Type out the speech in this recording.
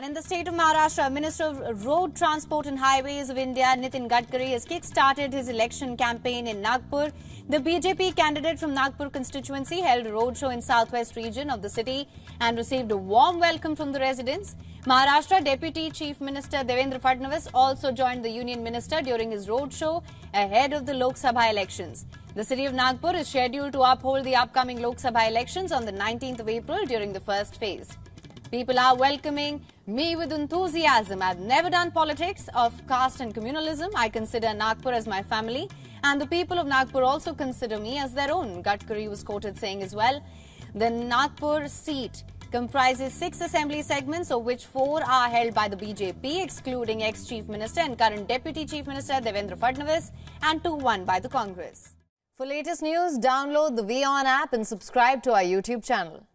And in the state of Maharashtra, Minister of Road Transport and Highways of India, Nitin Gadkari, has kick-started his election campaign in Nagpur. The BJP candidate from Nagpur constituency held a roadshow in southwest region of the city and received a warm welcome from the residents. Maharashtra Deputy Chief Minister Devendra Fadnavis also joined the Union Minister during his roadshow ahead of the Lok Sabha elections. The city of Nagpur is scheduled to uphold the upcoming Lok Sabha elections on the 19th of April during the first phase. People are welcoming me with enthusiasm. I've never done politics of caste and communalism. I consider Nagpur as my family, and the people of Nagpur also consider me as their own. Gadkari was quoted saying as well, the Nagpur seat comprises 6 assembly segments, of which 4 are held by the BJP, excluding ex-Chief Minister and current Deputy Chief Minister Devendra Fadnavis, and 2 won by the Congress. For latest news, download the VON app and subscribe to our YouTube channel.